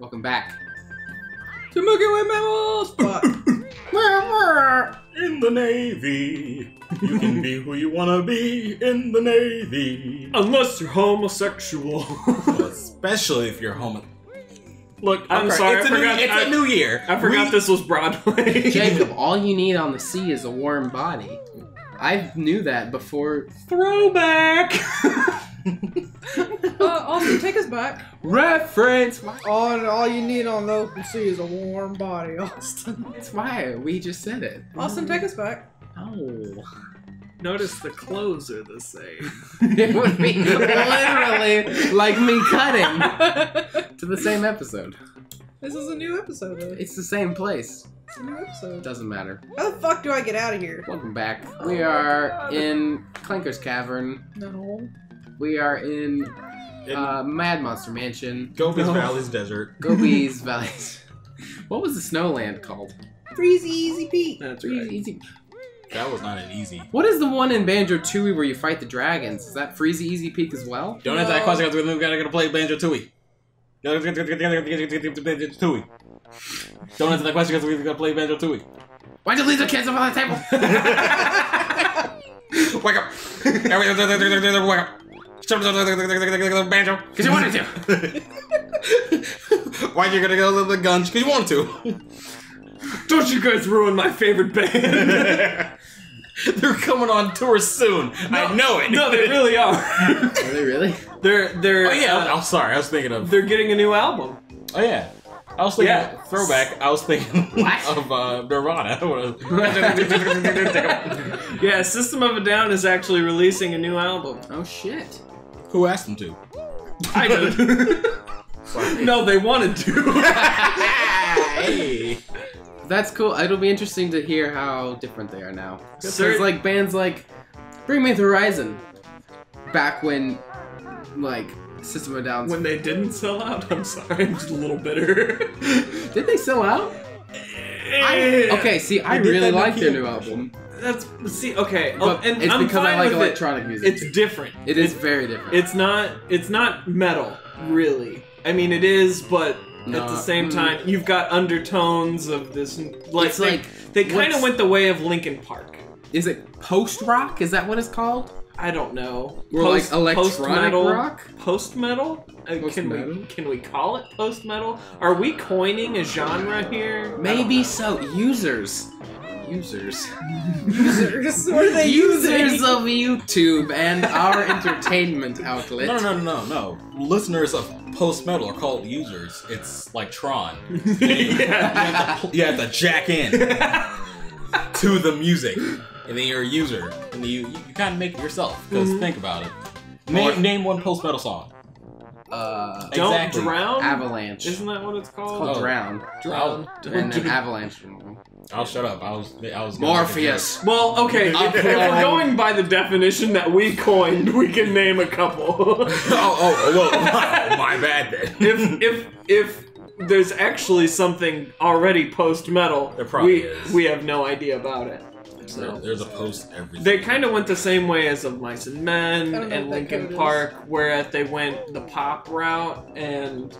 Welcome back to Milky Way Mammals! In the Navy, you can be who you want to be in the Navy. Unless you're homosexual. Well, especially if you're homosexual. Look, I'm sorry, it's a new year. I forgot this was Broadway. Jacob, all you need on the sea is a warm body. I knew that before. Throwback! Also, take us back. Reference! All you need on the open sea is a warm body, Austin. That's why we just said it. Austin, take us back. Oh. Notice the clothes are the same. It would be literally like me cutting to the same episode. This is a new episode, though. It's the same place. It's a new episode. Doesn't matter. How the fuck do I get out of here? Welcome back. Oh, we are in Clanker's Cavern. No. We are in Mad Monster Mansion. Gobi's Valley's Desert. Gobi's Valley's. What was the Snowland called? Freezy Easy Pete. That's right. Easy. That was not an easy. What is the one in Banjo-Tooie where you fight the dragons? Is that Freezy Easy Peak as well? Don't answer that question. We're gonna play Banjo-Tooie. Don't answer that question because we're gonna play Banjo-Tooie. Why'd you leave the kids over on the table? Wake up! Wake up! Banjo, because you wanted to. Why'd you gonna go to the guns? Because you want to. Don't you guys ruin my favorite band! They're coming on tour soon. No, I know it. No, they really are. Are they really? They're. Oh yeah. I'm sorry. I was thinking of. They're getting a new album. Oh yeah. I was thinking of throwback. I was thinking of Nirvana. Yeah, System of a Down is actually releasing a new album. Oh shit. Who asked them to? I did. No, they wanted to. Hey. That's cool. It'll be interesting to hear how different they are now. There's like bands like Bring Me The Horizon. Back when, like, System of Down. When they didn't sell out? I'm sorry, I'm just a little bitter. Did they sell out? Okay, see, I really like their new album. That's, see, okay. Oh, and it's because I like electronic music. It's different. It is very different. It's not metal, really. I mean, it is, but... No. At the same time, you've got undertones of this. Like, it's like they kind of went the way of Linkin Park. Is it post rock? Is that what it's called? I don't know. Or like electronic rock? Post metal? Can we call it post metal? Are we coining a genre here? Maybe so. Users. What are they using? Users of YouTube and our entertainment outlet. No. Listeners of post metal are called users. It's like Tron. You have to jack in to the music, and then you're a user, and you kind of make it yourself. Because think about it. Name one post metal song. Don't Drown? Avalanche. Isn't that what it's called? It's called Drown. And then Avalanche. I'll shut up. I was Morpheus. Well, okay. If we're going by the definition that we coined, we can name a couple. My bad then. If there's actually something already post-metal, we have no idea about it. So. There's a post everything. They kind of went the same way as Of Mice and Men and Linkin Park, whereas they went the pop route and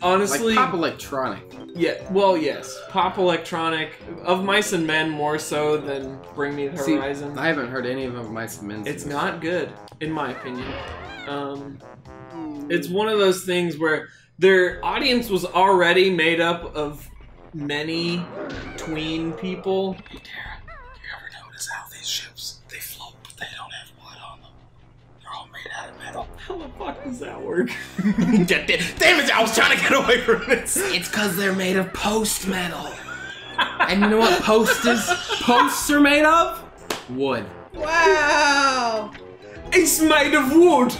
honestly, like pop electronic. Yeah, well, yes, pop electronic. Of Mice and Men more so than Bring Me The Horizon. I haven't heard any of Mice and Men. It's not good, in my opinion. It's one of those things where their audience was already made up of many tween people. Hey, Tara. Do you ever notice how these ships, they float, but they don't have blood on them? They're all made out of metal. How the fuck does that work? Damn it, I was trying to get away from this. It's because they're made of post-metal. And you know what post is? Posts are made of? Wood. Wow. It's made of wood.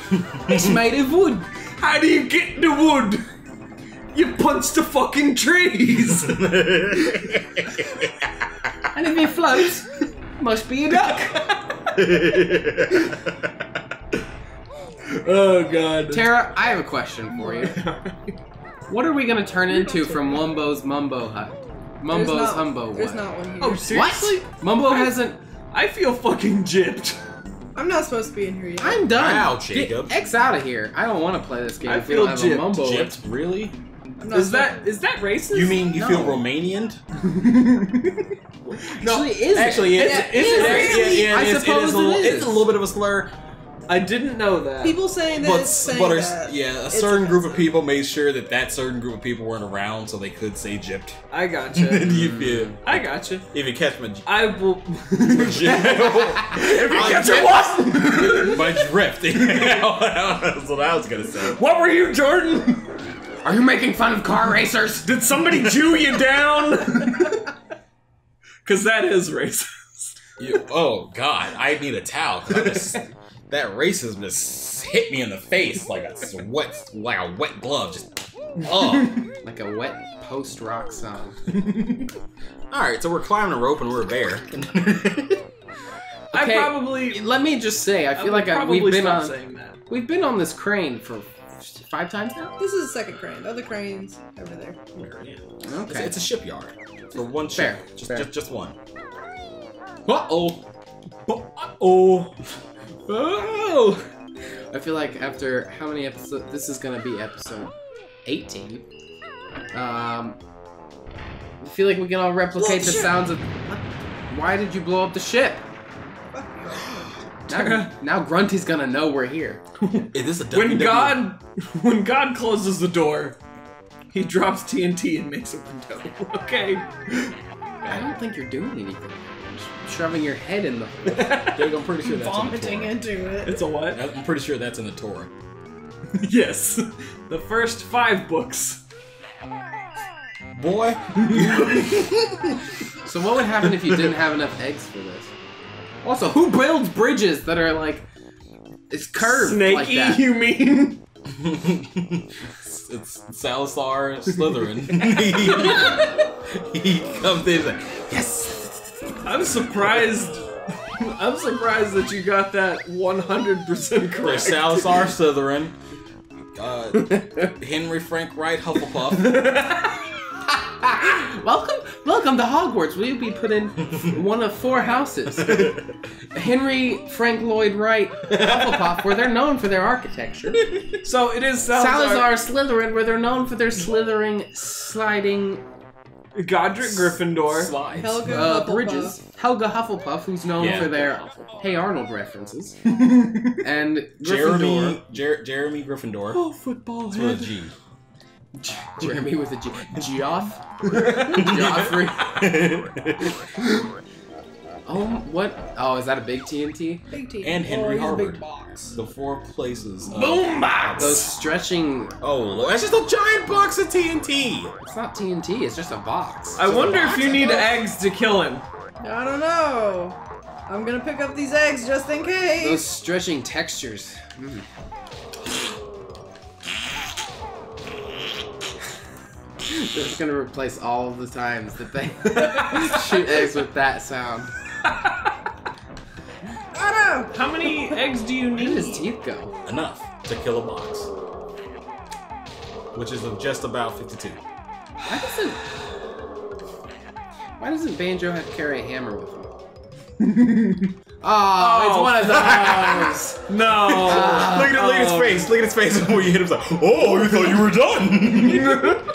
It's made of wood. How do you get the wood? You punch the fucking trees! And if it floats, must be a duck! Oh god. Tara, I have a question for you. What are we gonna turn into from Wumbo's Mumbo Hut? Mumbo's Humbo. There's not one here. Oh, seriously? What? Mumbo hasn't. I feel fucking gypped. I'm not supposed to be in here yet. I'm done! Wow, Jacob. Get X out of here. I don't want to play this game. I feel gypped. Really? Is that racist? You mean you feel Romanian? No, actually, it is. I suppose it is a little bit of a slur. I didn't know that. People saying that a certain group of people made sure that certain group of people weren't around, so they could say gypped. I gotcha. I gotcha. If you catch my... I will... if you catch my what? My drift. That's what I was gonna say. What were you, Jordan? Are you making fun of car racers? Did somebody Jew you down? Because that is racist. Oh, God. I need a towel. That racism just hit me in the face like a wet, glove. Just, oh. Like a wet post-rock song. All right, so we're climbing a rope and we're a bear. Okay, let me just say, I feel like we've been on this crane for 5 times now. This is the second crane. Other cranes over there. Yeah. Okay. It's a shipyard. For one ship. Fair. Just one. Uh-oh. Uh-oh. Oh! I feel like after how many episodes? This is gonna be episode 18. I feel like we can all replicate the sounds of. Why did you blow up the ship? Now Grunty's gonna know we're here. Is this a WWE? When God closes the door, he drops TNT and makes a window. Okay. I don't think you're doing anything. Shoving your head in the hole. I'm pretty sure that's vomiting in the into it. It's a what? I'm pretty sure that's in the Torah. Yes. The first 5 books. Boy. So what would happen if you didn't have enough eggs for this? Also, who builds bridges that are like... It's curved Snakey, like that? You mean? It's Salazar Slytherin. He comes in like, yes! I'm surprised that you got that 100% correct. Salazar Slytherin, Henry Frank Lloyd Wright Hufflepuff. welcome to Hogwarts. We'll be put in one of 4 houses. Henry Frank Lloyd Wright Hufflepuff, where they're known for their architecture. So it is Salazar Slytherin, where they're known for their slithering, sliding. Godric Gryffindor, Helga Bridges, Helga Hufflepuff, who's known for their Hey Arnold references, and Gryffindor. Jeremy Gryffindor. Oh, football head. With a G. Jeremy with a G. Geoff. Geoffrey. Oh, what? Oh, is that a big TNT? Big TNT. And Henry Harvard. Big box. The 4 places. Boom box. Those stretching. Oh, that's just a giant box of TNT. It's not TNT. It's just a box. I wonder if you need eggs to kill him. I don't know. I'm gonna pick up these eggs just in case. Those stretching textures. Mm. They're just gonna replace all of the times that they shoot eggs with that sound. Oh, no. How many eggs do you need? Where did his teeth go? Enough to kill a box, which is just about 52. Why doesn't Banjo have to carry a hammer with him? Oh, it's one of those. No. Look at his face before you hit him. It's like, oh, you thought you were done.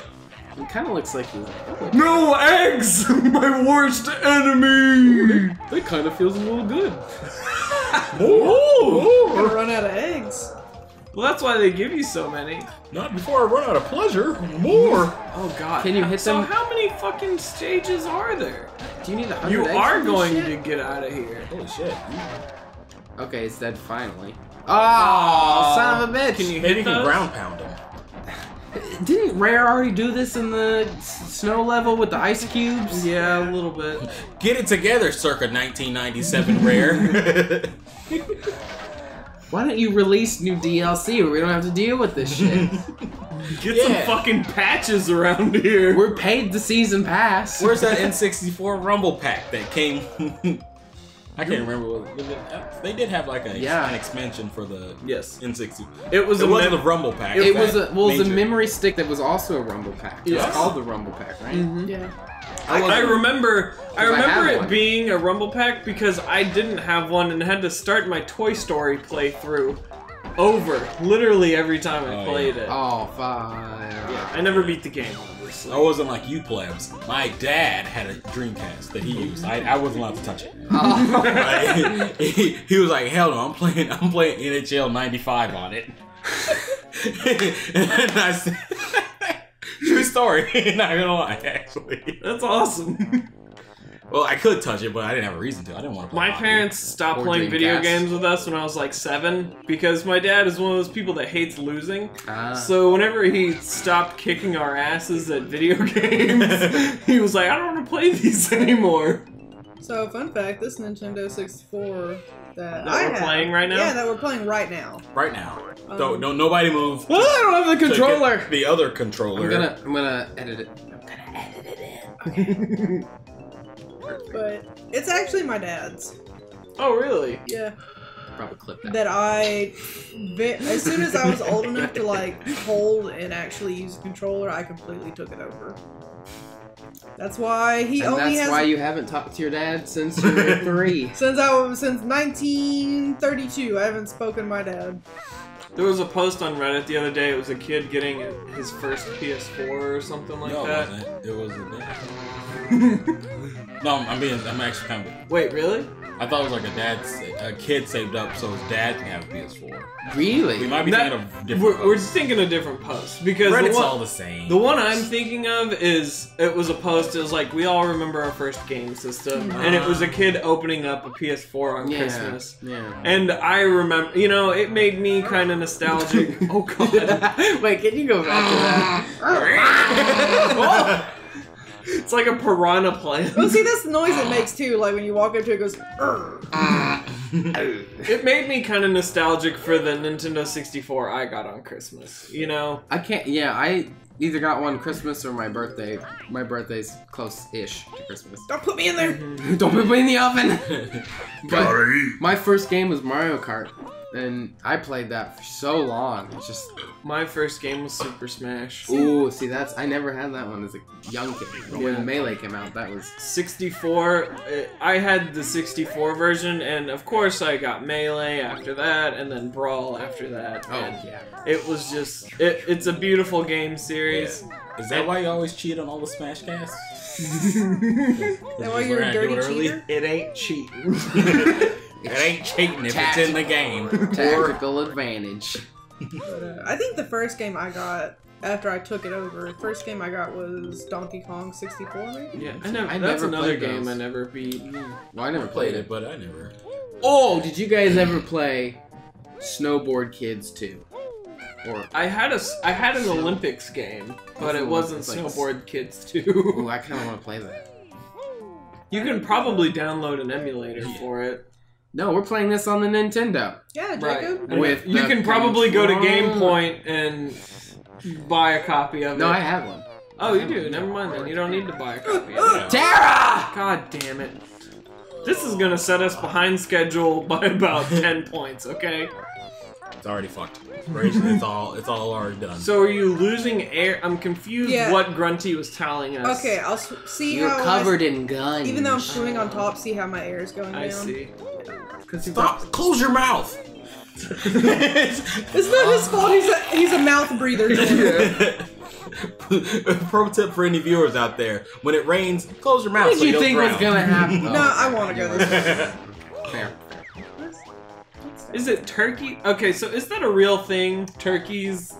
It kind of looks like he's like, no eggs! My worst enemy! That kind of feels a little good. Oh! You're gonna run out of eggs. Well, that's why they give you so many. Not before I run out of pleasure. More! Oh, God. Can you hit them? So how many fucking stages are there? Do you need 100 eggs? You are going to get out of here. Holy shit. Okay, it's dead finally. Oh, son of a bitch! Maybe you can ground pound him. Didn't Rare already do this in the snow level with the ice cubes? Yeah, a little bit. Get it together, circa 1997, Rare. Why don't you release new DLC where we don't have to deal with this shit? Get some fucking patches around here. We're paid the season pass. Where's that N64 Rumble Pack that came? I can't remember. They did have like an expansion for the N64. It wasn't a Rumble Pack. It was a memory stick that was also a Rumble Pack. Yes. It's called the Rumble Pack, right? Mm-hmm. Yeah. I remember it being a Rumble Pack because I didn't have one and had to start my Toy Story playthrough over literally every time I played it. Oh, fine. Yeah, I never beat the game, obviously. I wasn't like you plebs. My dad had a Dreamcast that he used. I wasn't allowed to touch it. Oh. Like, he was like, hell no, I'm playing NHL '95 on it. And I said, true story, not gonna lie, actually. That's awesome. Well, I could touch it, but I didn't have a reason to. I didn't want to play. My parents stopped playing video games with us when I was like 7, because my dad is one of those people that hates losing. So whenever he stopped kicking our asses at video games, he was like, I don't want to play these anymore. So, fun fact, this Nintendo 64 that we're playing right now. Right now. No, nobody move. Well, I don't have the controller. The other controller. I'm gonna edit it. Okay. But it's actually my dad's. Oh, really? Yeah. Probably clip that. That I, as soon as I was old enough to like hold and actually use the controller, I completely took it over. That's why he only has. That's why you haven't talked to your dad since you were 3. Since 1932, I haven't spoken to my dad. There was a post on Reddit the other day. It was a kid getting his first PS4 or something like that. No, it wasn't. No, I'm actually kind of... Wait, really? I thought it was like a kid saved up so his dad can have a PS4. Really? We might be thinking of different posts. We're just thinking of different posts, because Reddit's all the same. The one I'm thinking of is, it was a post, it was like, we all remember our first game system, and it was a kid opening up a PS4 on Christmas. Yeah. And I remember, you know, it made me kind of nostalgic. Oh god. Wait, can you go back to that? It's like a piranha plant. Well, see, that's the noise it makes, too. Like, when you walk up to it, it goes... It made me kind of nostalgic for the Nintendo 64 I got on Christmas, you know? I can't... Yeah, I either got one Christmas or my birthday. My birthday's close-ish to Christmas. Don't put me in there! Don't put me in the oven! But my first game was Mario Kart, and I played that for so long. It's just... My first game was Super Smash. Ooh, see, that's... I never had that one as a young kid. But when Melee came out, that was... 64... I had the 64 version, and of course I got Melee after that, and then Brawl after that. Oh, yeah. It was just... It's a beautiful game series. Yeah. Is that why you always cheat on all the Smash casts? Is that why you're a dirty cheater? It ain't cheating. It ain't cheating if it's in the game. Tactical advantage. But, I think the first game I got after I took it over, the first game I got was Donkey Kong 64, maybe? Yeah, that's another game I never beat. Well, I never played it, but I never... Oh, did you guys ever play Snowboard Kids 2? Or I had an Olympics game, but it wasn't Snowboard Kids 2. Ooh, I kind of want to play that. You can probably download an emulator for it. No, we're playing this on the Nintendo. Yeah, Jacob. Right. With you can probably go to Game Point and buy a copy of it. No, I have one. Oh, you do? Never mind then. You don't need to buy a copy of it. Tara! God damn it. This is gonna set us behind schedule by about 10 points, okay? It's already fucked. It's all already done. So are you losing air? I'm confused what Grunty was telling us. Okay, I'll see how... You're covered in guns. Even though I'm chewing on top, see how my air is going down. I see. Stop! Close your mouth! It's not his fault, he's a mouth breather. Pro tip for any viewers out there, when it rains, close your mouth. What did you think was gonna happen? No, I wanna go this way. Fair. Is it turkey? Okay, so is that a real thing? Turkeys?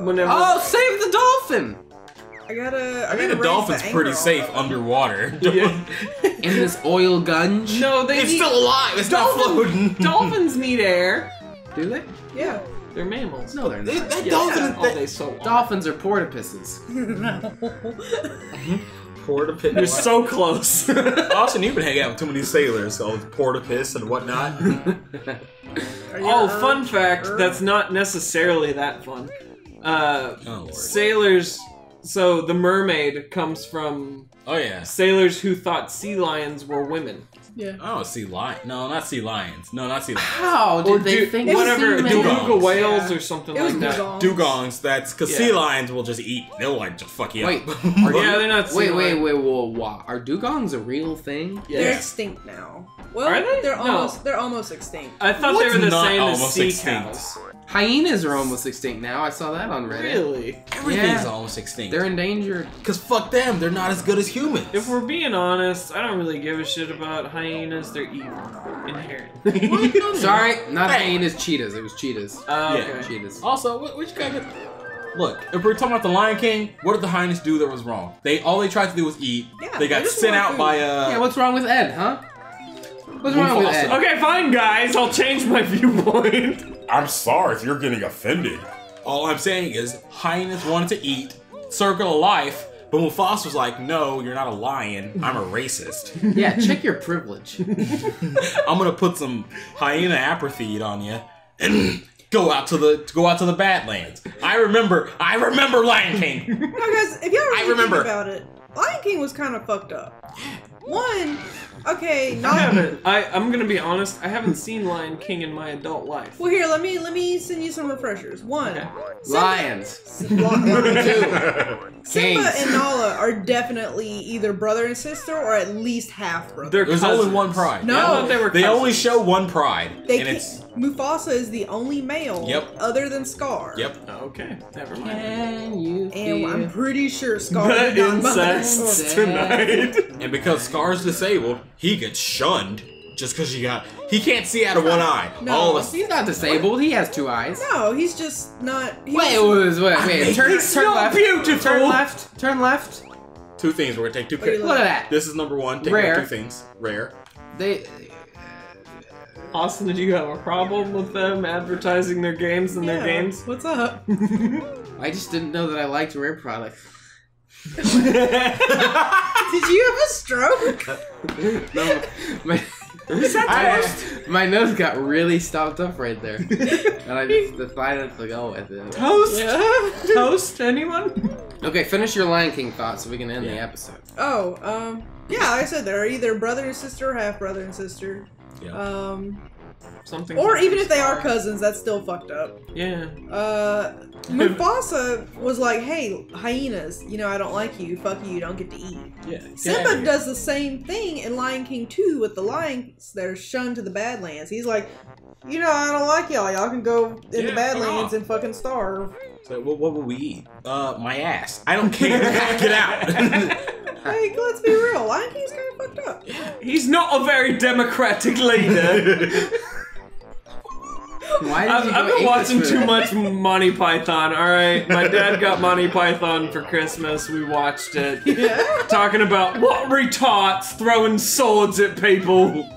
Whenever... Oh, save the dolphin! I think the dolphin's pretty safe underwater. Yeah. In this oil gunge? No, they It's still alive! It's not floating! Dolphins need air. Do they? Yeah. They're mammals. No, they're not. Dolphins are porpoises. Portopis. You're so close. Austin, you've been hanging out with too many sailors, all portopis and whatnot. Oh, fun fact, that's not necessarily that fun. Sailors... So the mermaid comes from sailors who thought sea lions were women. Yeah. Oh, sea lion? No, not sea lions. No, not sea lions. How did they think? Whatever, beluga whales or something like that. Dugongs. That's because sea lions will just eat. They'll like just fuck you up. Yeah, they're not. Wait. Are dugongs a real thing? Yeah. They're extinct now. Well, are they? They're almost extinct. I thought they were the same as sea cows. Hyenas are almost extinct now. I saw that on Reddit. Really? Everything's almost extinct. They're endangered. Because fuck them. They're not as good as humans. If we're being honest, I don't really give a shit about hyenas. They're evil. Inherently. Sorry, not hyenas, cheetahs. It was cheetahs. Oh, okay. Yeah, cheetahs. Also, which kind of... Look, if we're talking about the Lion King, what did the hyenas do that was wrong? All they tried to do was eat. Yeah, they got sent out by a... Yeah, what's wrong with Ed, huh? What's wrong with Ed? Okay, fine, guys. I'll change my viewpoint. I'm sorry if you're getting offended. All I'm saying is, hyenas wanted to eat, circle of life, but Mufasa was like, no, you're not a lion, I'm a racist. Yeah, check your privilege. I'm gonna put some hyena apperfeed on you and go out to the Badlands. I remember Lion King. No, guys, if y'all really think about it, Lion King was kind of fucked up. One, okay, not... I'm gonna be honest, I haven't seen Lion King in my adult life. Well, here, let me send you some refreshers. One, okay. Two, Simba and Nala are definitely either brother and sister or at least half brother. There's only one pride. No, they only show one pride. Mufasa is the only male other than Scar. Yep. Okay, never mind. Can you feel I'm pretty sure Scar is not incest tonight. And because Scar's disabled, he gets shunned just because he can't see out of one eye. No, he's not disabled. What? He has two eyes. No, he's just not. Wait. Turn left. Two things. We're gonna take two pictures. Look at that. This is number one. Take two things. Rare. Austin, did you have a problem with them advertising their games and their games? What's up? I just didn't know that I liked Rare products. Did you have a stroke? No, my nose got really stopped up right there, and I just decided to go with it. Toast, toast, anyone? Okay, finish your Lion King thought so we can end the episode. Oh, I said they're either brother and sister or half brother and sister. Yeah. Or even if they are cousins, that's still fucked up. Yeah. Mufasa was like, hey, hyenas, you know, I don't like you. Fuck you, you don't get to eat. Yeah. Simba does the same thing in Lion King 2 with the lions that are shunned to the Badlands. He's like, you know, I don't like y'all. Y'all can go in the Badlands and fucking starve. So what will we eat? My ass. I don't care. Get out. Like, let's be real, Lion King's kind of fucked up. He's not a very democratic leader. I've been watching too much Monty Python, alright? My dad got Monty Python for Christmas, we watched it. Yeah. Talking about what retards throwing swords at people.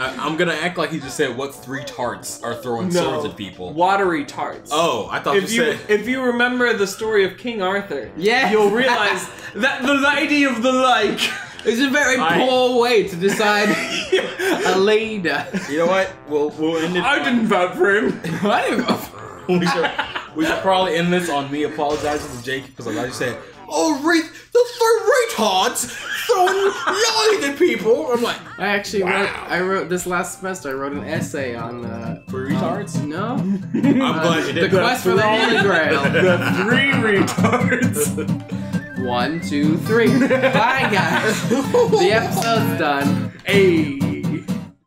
I'm gonna act like he just said what three tarts are throwing swords at people. Watery tarts. Oh, I thought if you remember the story of King Arthur, you'll realize that the lady of the lake is a very poor way to decide a leader. You know what? We'll end it. I didn't vote for him. I didn't vote for him. we should probably end this on me apologizing to Jake because I just said, oh, the retards throwing lies at people. I'm like, I actually wrote this last semester. I wrote an essay on for retards. No, I'm glad you did. The quest for the Holy Grail. The three retards. 1, 2, 3. Bye, guys. The episode's done. Hey.